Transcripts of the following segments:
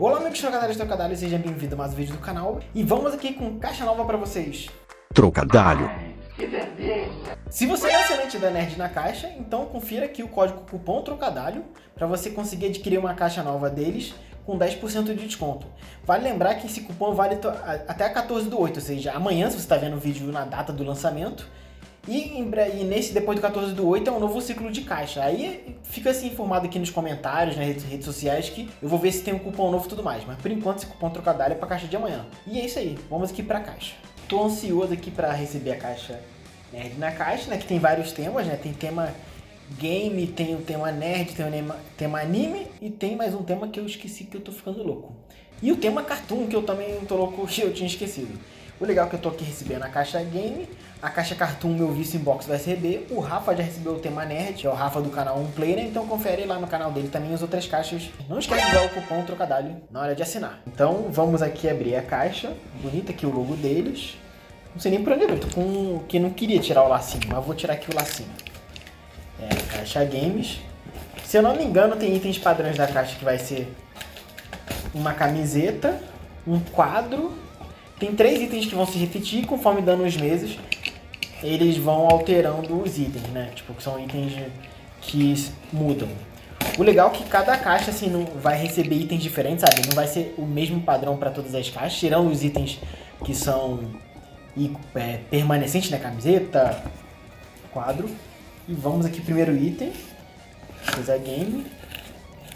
Olá, amigos trocadalhos e trocadalhos, sejam bem-vindos a mais um vídeo do canal. E vamos aqui com caixa nova pra vocês. Trocadalho. Que delícia! Se você é assinante da Nerd na Caixa, então confira aqui o código cupom Trocadalho para você conseguir adquirir uma caixa nova deles com 10% de desconto. Vale lembrar que esse cupom vale até 14/8, ou seja, amanhã, se você está vendo o vídeo na data do lançamento. E nesse, depois do 14/8, é um novo ciclo de caixa. Aí fica assim informado aqui nos comentários, nas redes sociais, que eu vou ver se tem um cupom novo e tudo mais. Mas por enquanto esse cupom Trocadalho é para caixa de amanhã. E é isso aí, vamos aqui para a caixa. Estou ansioso aqui para receber a caixa Nerd na Caixa, né? Que tem vários temas, né? Tem tema game, tem o tema nerd, tem o tema anime e tem mais um tema que eu esqueci, que eu tô ficando louco. E o tema cartoon, que eu também tô louco, eu tinha esquecido. O legal é que eu tô aqui recebendo a caixa game, a caixa cartoon, meu vice inbox vai receber, o Rafa já recebeu o tema nerd, que é o Rafa do canal 1 Player, então confere lá no canal dele também as outras caixas. Não esquece de dar o cupom Trocadalho na hora de assinar. Então vamos aqui abrir a caixa, bonita aqui o logo deles. Não sei nem por onde abrir, tô com... que não queria tirar o lacinho, mas vou tirar aqui o lacinho. É, caixa games. Se eu não me engano, tem itens padrões da caixa que vai ser uma camiseta, um quadro. Tem três itens que vão se repetir, conforme dando os meses, eles vão alterando os itens, né? Tipo, que são itens que mudam. O legal é que cada caixa, assim, não vai receber itens diferentes, sabe? Não vai ser o mesmo padrão para todas as caixas, tirando os itens que são permanecentes, né? Camiseta, quadro. E vamos aqui, primeiro item, coisa game.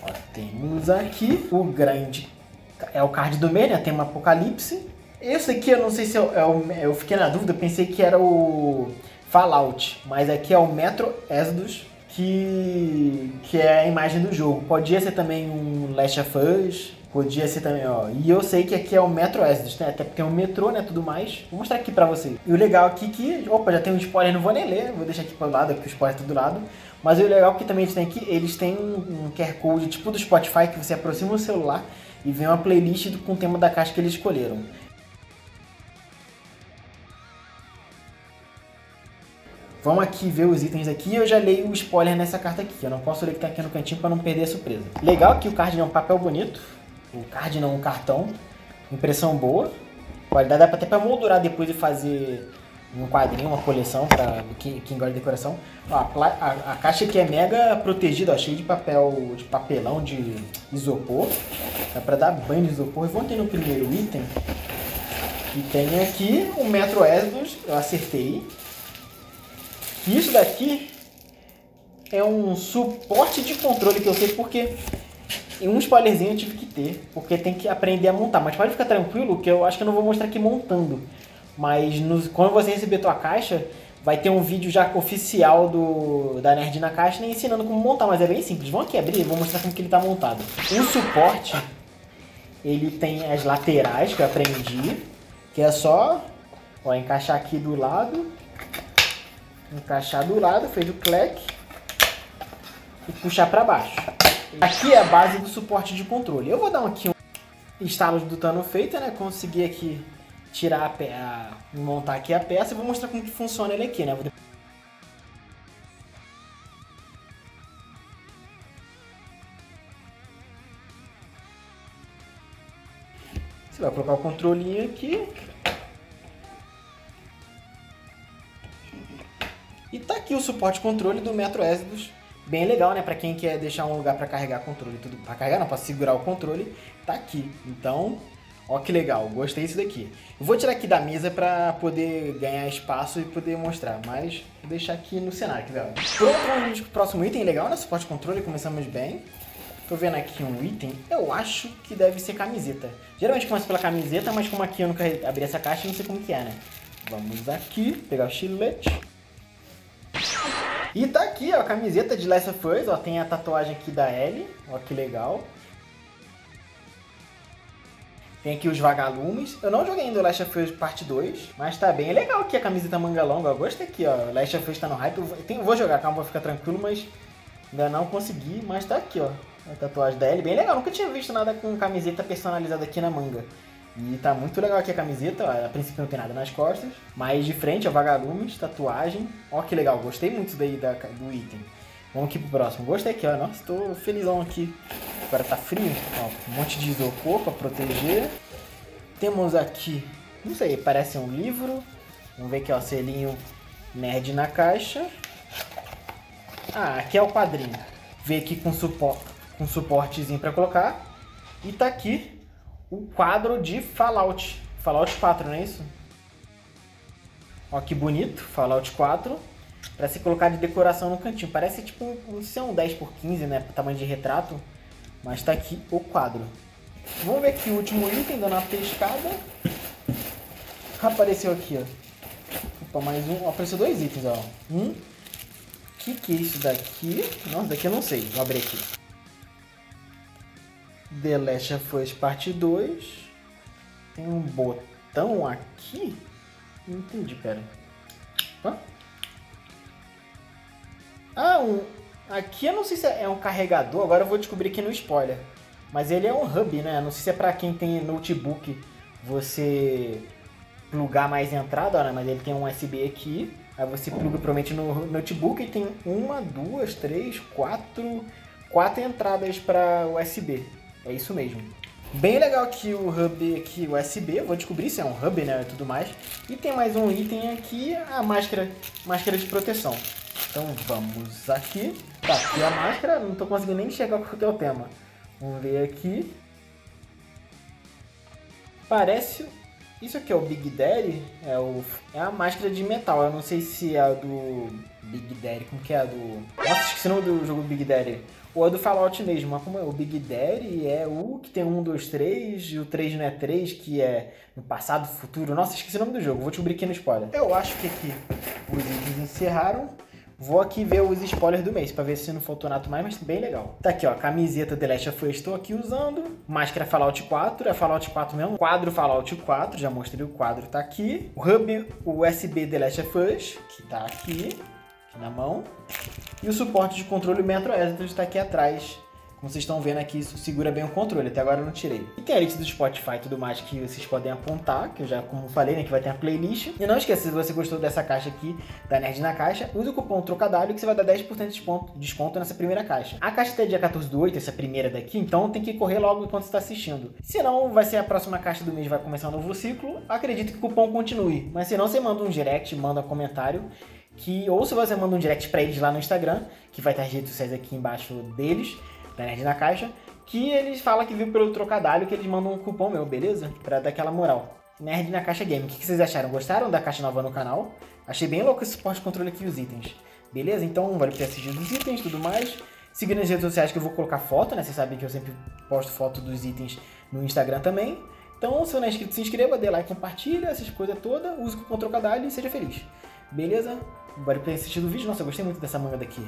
Ó, temos aqui o grande, é o card do meio, né? Tem um apocalipse. Esse aqui eu não sei se eu fiquei na dúvida, pensei que era o Fallout, mas aqui é o Metro Exodus, que é a imagem do jogo. Podia ser também um Last of Us, podia ser também, ó. E eu sei que aqui é o Metro Exodus, né? Até porque tem um metrô, né, tudo mais. Vou mostrar aqui pra vocês. E o legal aqui que, opa, já tem um spoiler, não vou nem ler, vou deixar aqui pro lado, porque o spoiler tá do lado. Mas o legal que também tem aqui, eles têm um QR Code tipo do Spotify, que você aproxima o celular e vem uma playlist com o tema da caixa que eles escolheram. Vamos aqui ver os itens aqui. Eu já leio o spoiler nessa carta aqui. Eu não posso ler o que tá aqui no cantinho para não perder a surpresa. Legal que o card é um papel bonito. O card não é um cartão. Impressão boa. Qualidade dá até para moldurar depois e fazer um quadrinho, uma coleção para quem gosta de decoração. Ó, a caixa aqui é mega protegida, ó, cheia de papel, de papelão, de isopor. Dá para dar banho de isopor. E vamos ter no primeiro item. E tem aqui o Metro Exodus. Eu acertei. Isso daqui é um suporte de controle que eu sei porque um spoilerzinho eu tive que ter, porque tem que aprender a montar. Mas pode ficar tranquilo que eu acho que eu não vou mostrar aqui montando. Mas quando você receber a tua caixa, vai ter um vídeo já oficial da Nerd na Caixa, né, ensinando como montar, mas é bem simples. Vamos aqui abrir e vou mostrar como que ele está montado. O suporte, ele tem as laterais que eu aprendi, que é só, ó, encaixar aqui do lado. Encaixar do lado, fez o clack e puxar para baixo. Aqui é a base do suporte de controle. Eu vou dar aqui um instalo do Tano feita, né? Consegui aqui tirar montar aqui a peça e vou mostrar como que funciona ele aqui, né? Você vai colocar o controlinho aqui. E tá aqui o suporte controle do Metro Exodus, bem legal, né, pra quem quer deixar um lugar pra carregar controle, tudo pra carregar não, pra segurar o controle, tá aqui. Então, ó que legal, gostei disso daqui. Eu vou tirar aqui da mesa pra poder ganhar espaço e poder mostrar, mas vou deixar aqui no cenário, que legal. Pronto, próximo item legal, né, suporte controle, começamos bem. Tô vendo aqui um item, eu acho que deve ser camiseta. Geralmente começa pela camiseta, mas como aqui eu nunca abri essa caixa, não sei como que é, né. Vamos aqui, pegar o estilete. E tá aqui, ó, a camiseta de Last of Us, ó, tem a tatuagem aqui da Ellie, ó, que legal. Tem aqui os vagalumes. Eu não joguei ainda o Last of Us parte 2, mas tá bem legal aqui a camiseta manga longa, eu gosto aqui, ó, Last of Us tá no hype, eu vou jogar, calma, vou ficar tranquilo, mas ainda não consegui, mas tá aqui, ó, a tatuagem da Ellie, bem legal, nunca tinha visto nada com camiseta personalizada aqui na manga. E tá muito legal aqui a camiseta, ó, a princípio não tem nada nas costas, mas de frente, ó, vagalumes, tatuagem, ó que legal, gostei muito daí do item. Vamos aqui pro próximo, gostei aqui, ó, nossa, tô felizão aqui agora tá frio, ó, um monte de isopor para proteger. Temos aqui, não sei, parece um livro. Vamos ver que é o selinho Nerd na Caixa. Ah, aqui é o quadrinho. Vem aqui com suportezinho para colocar. E tá aqui o quadro de Fallout. Fallout 4, não é isso? Ó, que bonito, Fallout 4. Pra se colocar de decoração no cantinho. Parece tipo um 10x15, né? Pro tamanho de retrato. Mas tá aqui o quadro. Vamos ver aqui o último item, dando uma pescada. Apareceu aqui, ó. Opa, mais um. Apareceu dois itens, ó. Que é isso daqui? Nossa, daqui eu não sei. Vou abrir aqui. The Last of Us parte 2. Tem um botão aqui? Não entendi, pera. Hã? Ah, aqui eu não sei se é um carregador, agora eu vou descobrir aqui no spoiler. Mas ele é um hub, né? Não sei se é pra quem tem notebook você plugar mais entrada, né? Mas ele tem um USB aqui. Aí você pluga provavelmente no notebook e tem uma, duas, três, quatro entradas pra USB. É isso mesmo. Bem legal aqui o hub aqui USB, eu vou descobrir se é um hub, né, e tudo mais. E tem mais um item aqui, a máscara de proteção. Então vamos aqui. Tá, aqui a máscara, não tô conseguindo nem enxergar qual que é o tema. Vamos ver aqui. Parece... Isso aqui é o Big Daddy, é a máscara de metal. Eu não sei se é a do Big Daddy, como que é a do... Nossa, esqueci o nome do jogo Big Daddy. Ou a do Fallout mesmo, mas como é? O Big Daddy é o que tem 1, 2, 3, e o 3 não é 3, que é no passado, futuro. Nossa, esqueci o nome do jogo, vou descobrir aqui no spoiler. Eu acho que aqui os vídeos encerraram. Vou aqui ver os spoilers do mês, pra ver se não faltou nada mais, mas bem legal. Tá aqui, ó, camiseta The Last of Us, estou aqui usando. Máscara Fallout 4, é Fallout 4 mesmo. Quadro Fallout 4, já mostrei o quadro, tá aqui. O hub USB The Last of Us, que tá aqui na mão. E o suporte de controle Metro Exodus tá aqui atrás. Como vocês estão vendo aqui, isso segura bem o controle, até agora eu não tirei. E tem a lista do Spotify e tudo mais que vocês podem apontar, que eu já, como falei, né, que vai ter a playlist. E não esqueça, se você gostou dessa caixa aqui, da Nerd na Caixa, usa o cupom Trocadalho que você vai dar 10% de desconto nessa primeira caixa. A caixa até dia 14/8, essa primeira daqui, então tem que correr logo enquanto você está assistindo. Se não, vai ser a próxima caixa do mês, vai começar um novo ciclo. Acredito que o cupom continue, mas se não, você manda um direct, manda um comentário. Ou se você manda um direct pra eles lá no Instagram, que vai estar as redes sociais aqui embaixo deles, da Nerd na Caixa, que eles falam que viu pelo Trocadalho, que eles mandam um cupom meu, beleza? Pra dar aquela moral. Nerd na Caixa Game, o que vocês acharam? Gostaram da caixa nova no canal? Achei bem louco esse suporte de controle aqui e os itens. Beleza? Então, valeu por ter assistido os itens e tudo mais. Seguindo nas redes sociais que eu vou colocar foto, né? Vocês sabem que eu sempre posto foto dos itens no Instagram também. Então, se não é inscrito, se inscreva, dê like, compartilha, essas coisas todas, use o cupom Trocadalho e seja feliz. Beleza? Bora pra assistir o vídeo. Nossa, eu gostei muito dessa manga daqui.